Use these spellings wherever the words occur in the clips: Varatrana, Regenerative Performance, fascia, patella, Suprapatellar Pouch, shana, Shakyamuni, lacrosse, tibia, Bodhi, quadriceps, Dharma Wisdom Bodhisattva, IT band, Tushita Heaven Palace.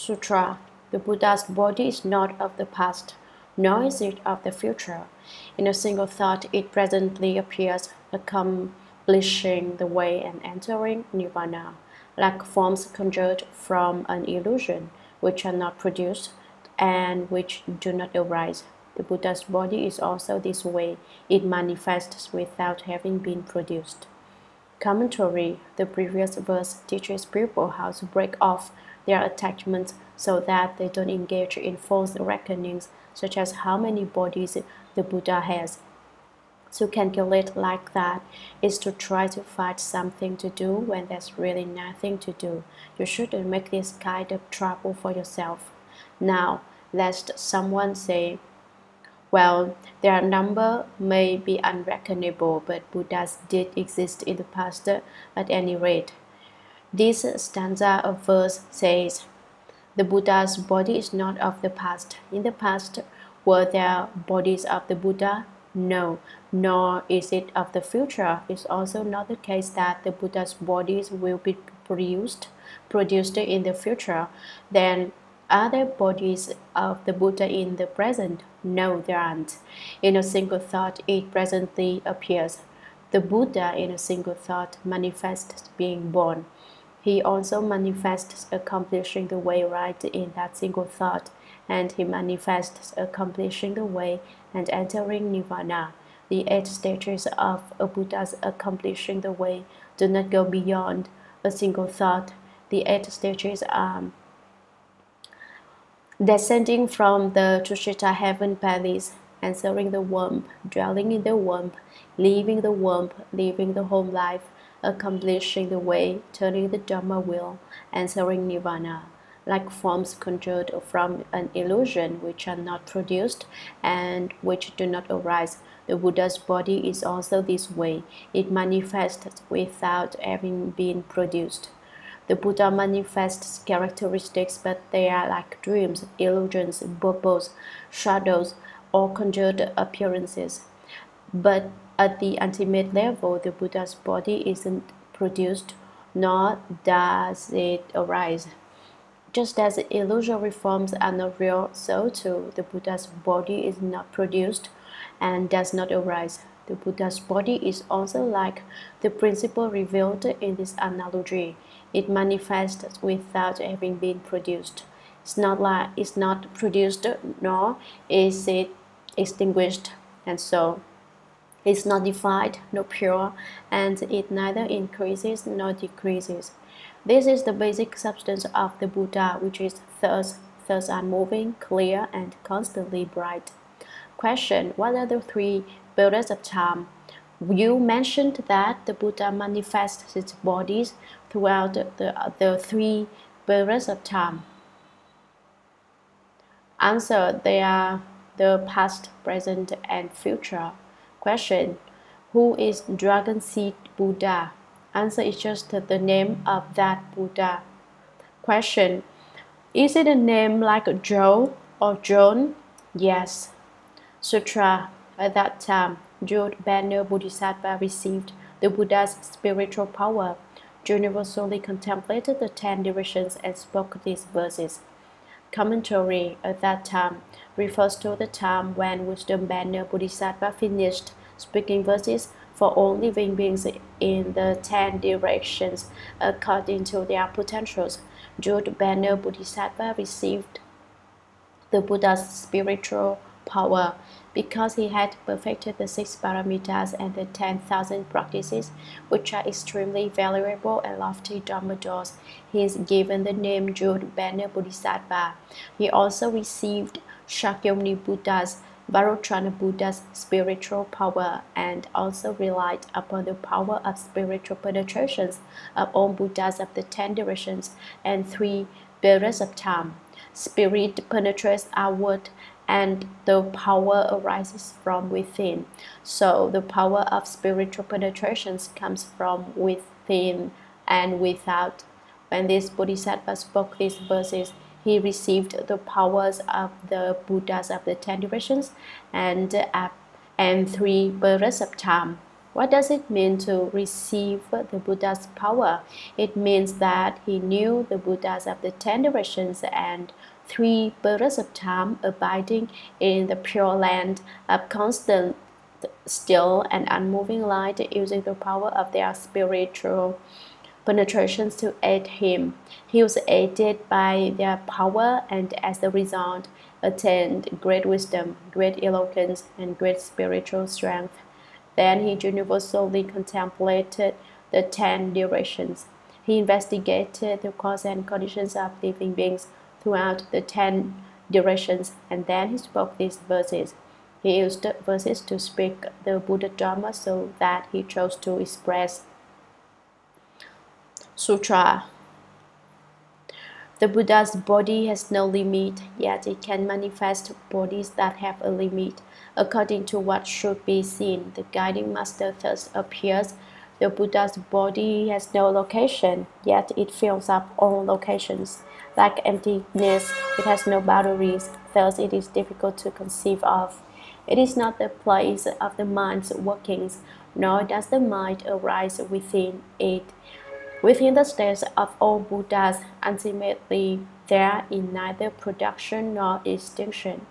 Sutra. The Buddha's Bodhi is not of the past, nor is it of the future. In a single thought, it presently appears, accomplishing the way and entering Nirvana, like forms conjured from an illusion, which are not produced and which do not arise. The Buddha's Bodhi is also this way. It manifests without having been produced. Commentary. The previous verse teaches people how to break off their attachments so that they don't engage in false reckonings, such as how many bodies the Buddha has. To calculate like that is to try to find something to do when there's really nothing to do. You shouldn't make this kind of trouble for yourself. Now, lest someone say, well, their number may be unreckonable, but Buddhas did exist in the past at any rate. This stanza of verse says, the Buddha's Bodhi is not of the past. In the past, were there bodies of the Buddha? No, nor is it of the future. It's also not the case that the Buddha's bodies will be produced in the future. Then, are there bodies of the Buddha in the present? No, there aren't. In a single thought, it presently appears. The Buddha in a single thought manifests being born. He also manifests accomplishing the way right in that single thought, and he manifests accomplishing the way and entering Nirvana. The 8 stages of a Buddha's accomplishing the way do not go beyond a single thought. The 8 stages are descending from the Tushita Heaven Palace, answering the womb, dwelling in the womb, leaving the home life, accomplishing the way, turning the Dharma wheel, answering Nirvana, like forms conjured from an illusion which are not produced and which do not arise. The Buddha's Bodhi is also this way. It manifests without having been produced. The Buddha manifests characteristics, but they are like dreams, illusions, bubbles, shadows, or conjured appearances. But at the ultimate level, the Buddha's Bodhi isn't produced, nor does it arise. Just as illusory forms are not real, so too the Buddha's Bodhi is not produced and does not arise. The Buddha's Bodhi is also like the principle revealed in this analogy. It manifests without having been produced. It's not produced, nor is it extinguished, and so is not defined, nor pure, and it neither increases nor decreases. This is the basic substance of the Buddha, which is thus. Thus unmoving, clear, and constantly bright. Question: what are the 3 builders of time? You mentioned that the Buddha manifests its bodies throughout the 3 builders of time. Answer: they are the past, present, and future. Question: who is Dragon Seed Buddha? Answer: is just the name of that Buddha. Question: is it a name like Joe or John? Yes. Sutra: at that time, Wisdom Banner Bodhisattva received the Buddha's spiritual power, universally contemplated the 10 directions, and spoke these verses. Commentary: at that time refers to the time when Wisdom Banner Bodhisattva finished speaking verses for all living beings in the 10 directions according to their potentials. Wisdom Banner Bodhisattva received the Buddha's spiritual power because he had perfected the 6 parameters and the 10,000 practices, which are extremely valuable and lofty Dharma doors. He is given the name Wisdom Banner Bodhisattva. He also received Shakyamuni Buddha's, Varatrana Buddha's spiritual power, and also relied upon the power of spiritual penetrations of all Buddhas of the 10 directions and 3 builders of time. Spirit penetrates outward, and the power arises from within. So the power of spiritual penetrations comes from within and without. When this Bodhisattva spoke these verses, he received the powers of the Buddhas of the 10 directions and 3 builders of time. What does it mean to receive the Buddha's power? It means that he knew the Buddhas of the 10 directions and 3 births of time, abiding in the pure land of constant, still and unmoving light, using the power of their spiritual penetrations to aid him. He was aided by their power and as a result attained great wisdom, great eloquence, and great spiritual strength. Then he universally contemplated the 10 directions. He investigated the cause and conditions of living beings throughout the 10 directions, and then he spoke these verses. He used the verses to speak the Buddha Dharma so that he chose to express Sutra. The Buddha's body has no limit, yet it can manifest bodies that have a limit. According to what should be seen, the guiding master thus appears. The Buddha's body has no location, yet it fills up all locations. Like emptiness, it has no boundaries, thus it is difficult to conceive of. It is not the place of the mind's workings, nor does the mind arise within it. Within the states of all Buddhas, ultimately, there is neither production nor extinction.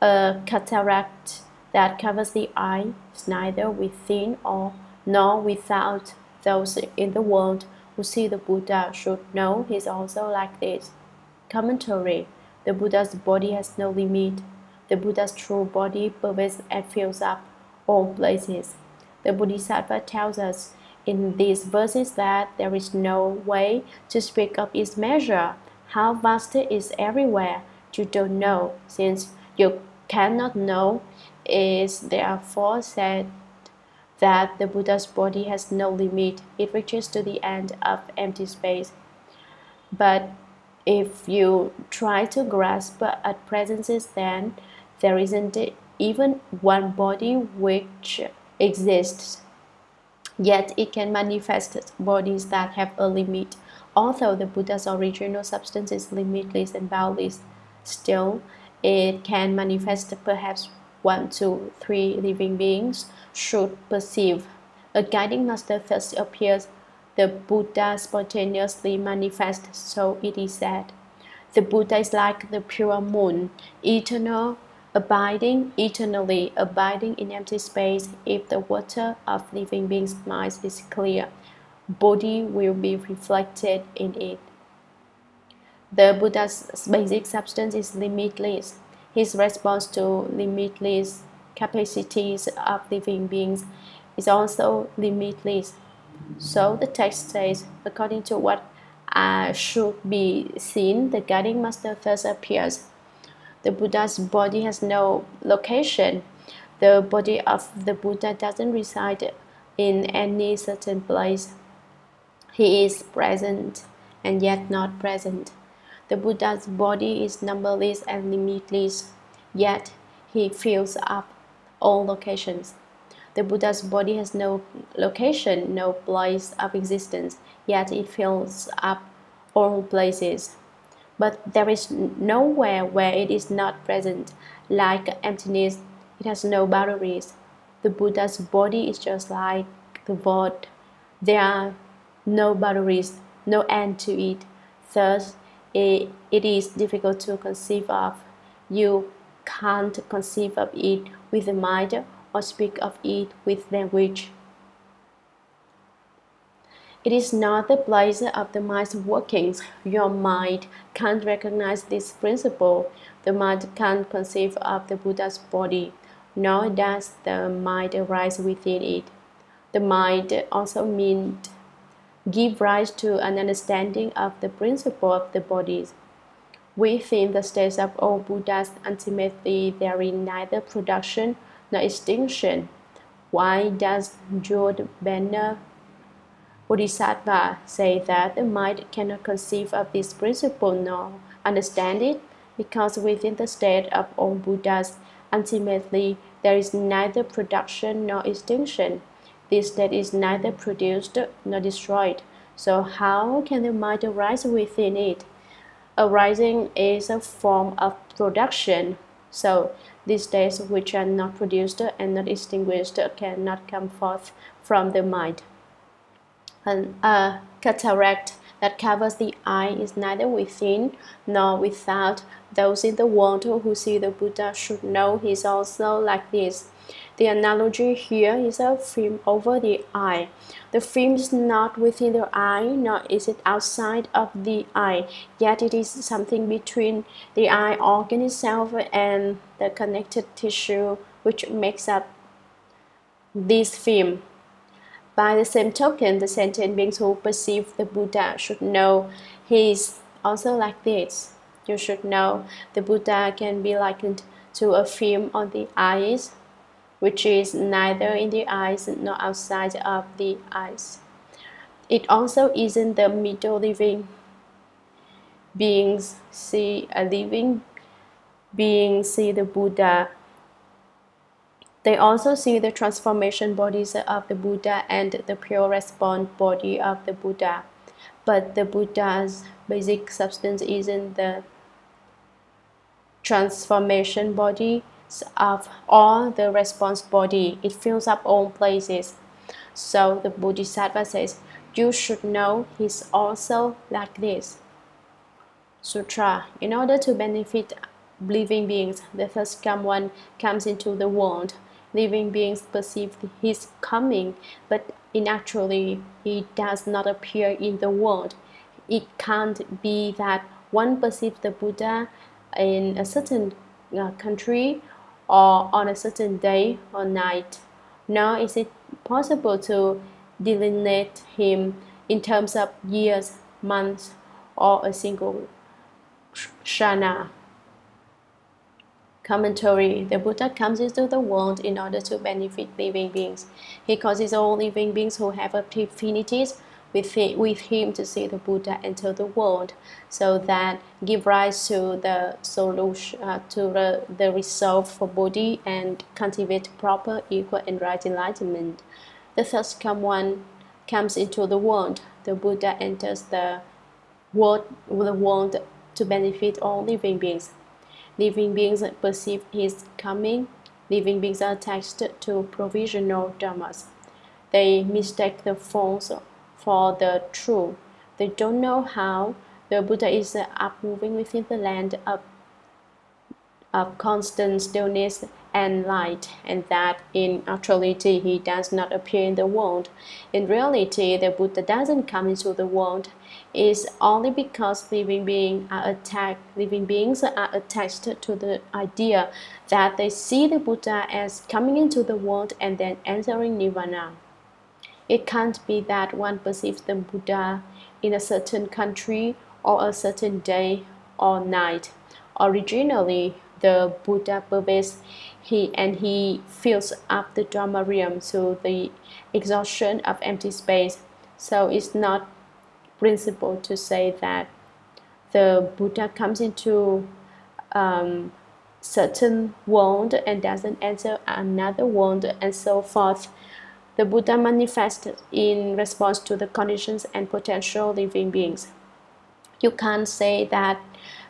A cataract that covers the eye is neither within or nor without. Those in the world who see the Buddha should know he is also like this. Commentary. The Buddha's body has no limit. The Buddha's true body pervades and fills up all places. The Bodhisattva tells us in these verses that there is no way to speak of its measure. How vast it is everywhere, you don't know. Since you cannot know, it is therefore said that the Buddha's body has no limit. It reaches to the end of empty space. But if you try to grasp at presences, then there isn't even one body which exists. Yet it can manifest bodies that have a limit. Although the Buddha's original substance is limitless and boundless, still it can manifest perhaps 1 to 3 living beings should perceive. A guiding master thus appears. The Buddha spontaneously manifests, so it is said. The Buddha is like the pure moon, eternal, abiding eternally, abiding in empty space. If the water of living beings' minds is clear, Bodhi will be reflected in it. The Buddha's basic substance is limitless. His response to limitless capacities of living beings is also limitless. So the text says, according to what should be seen, the guiding master thus appears. The Buddha's body has no location. The body of the Buddha doesn't reside in any certain place. He is present and yet not present. The Buddha's body is numberless and limitless, yet he fills up all locations. The Buddha's body has no location, no place of existence, yet it fills up all places. But there is nowhere where it is not present. Like emptiness, it has no boundaries. The Buddha's body is just like the void. There are no boundaries, no end to it. Thus, it is difficult to conceive of. You can't conceive of it with the mind or speak of it with language. It is not the place of the mind's workings. Your mind can't recognize this principle. The mind can't conceive of the Buddha's body, nor does the mind arise within it. The mind also means give rise to an understanding of the principle of the bodies. Within the states of all Buddhas, ultimately there is neither production nor extinction. Why does Wisdom Banner Bodhisattva say that the mind cannot conceive of this principle nor understand it? Because within the state of all Buddhas, ultimately, there is neither production nor extinction. This state is neither produced nor destroyed. So how can the mind arise within it? Arising is a form of production. So These states which are not produced and not extinguished cannot come forth from the mind. A cataract that covers the eye is neither within nor without. Those in the world who see the Buddha should know he is also like this. The analogy here is a film over the eye. The film is not within the eye, nor is it outside of the eye, yet it is something between the eye organ itself and the connected tissue which makes up this film. By the same token, the sentient beings who perceive the Buddha should know he is also like this. You should know the Buddha can be likened to a film on the eyes, which is neither in the eyes nor outside of the eyes. It also isn't the middle. Living beings see a living being see the Buddha. They also see the transformation bodies of the Buddha and the pure response body of the Buddha. But the Buddha's basic substance isn't the transformation body of all the response body. It fills up all places. So the Bodhisattva says, you should know he's also like this. Sutra. In order to benefit living beings, the first come one comes into the world. Living beings perceive his coming, but in actually he does not appear in the world. It can't be that one perceives the Buddha in a certain country or on a certain day or night. Nor is it possible to delineate him in terms of years, months, or a single shana. Commentary. The Buddha comes into the world in order to benefit living beings. He causes all living beings who have affinities with him to see the Buddha enter the world, so that give rise to the solution, to the resolve for Bodhi and cultivate proper, equal, and right enlightenment. The third come one comes into the world. The Buddha enters the world to benefit all living beings. Living beings perceive his coming. Living beings are attached to provisional dharmas. They mistake the false for the true. They don't know how the Buddha is up moving within the land of constant stillness and light, and that in actuality he does not appear in the world. In reality, the Buddha doesn't come into the world. It's only because living beings are attached to the idea that they see the Buddha as coming into the world and then entering Nirvana. It can't be that one perceives the Buddha in a certain country or a certain day or night. Originally, the Buddha pervades and he fills up the Dharma realm to the exhaustion of empty space. So it's not principle to say that the Buddha comes into certain world and doesn't enter another world and so forth. The Buddha manifests in response to the conditions and potential living beings. You can't say that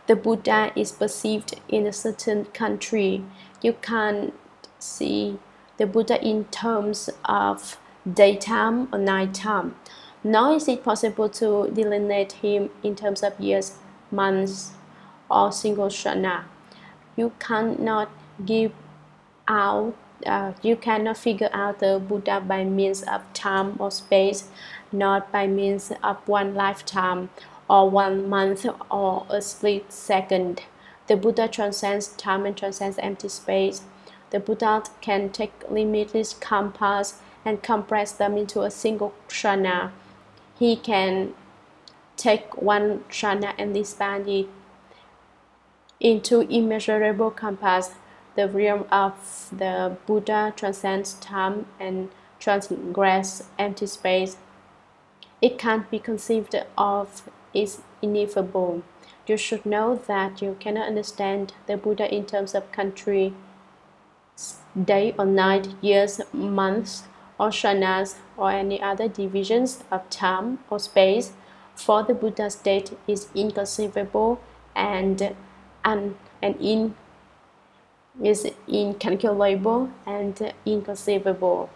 the Buddha is perceived in a certain country. You can't see the Buddha in terms of daytime or nighttime. Nor is it possible to delineate him in terms of years, months, or single shana. You cannot figure out the Buddha by means of time or space, not by means of one lifetime or 1 month or a split second. The Buddha transcends time and transcends empty space. The Buddha can take limitless compass and compress them into a single shana. He can take one shana and expand it into immeasurable compass. The realm of the Buddha transcends time and transgresses empty space. It can't be conceived of as ineffable. You should know that you cannot understand the Buddha in terms of country, day or night, years, months, or shanas, or any other divisions of time or space, for the Buddha state is inconceivable and is incalculable and inconceivable.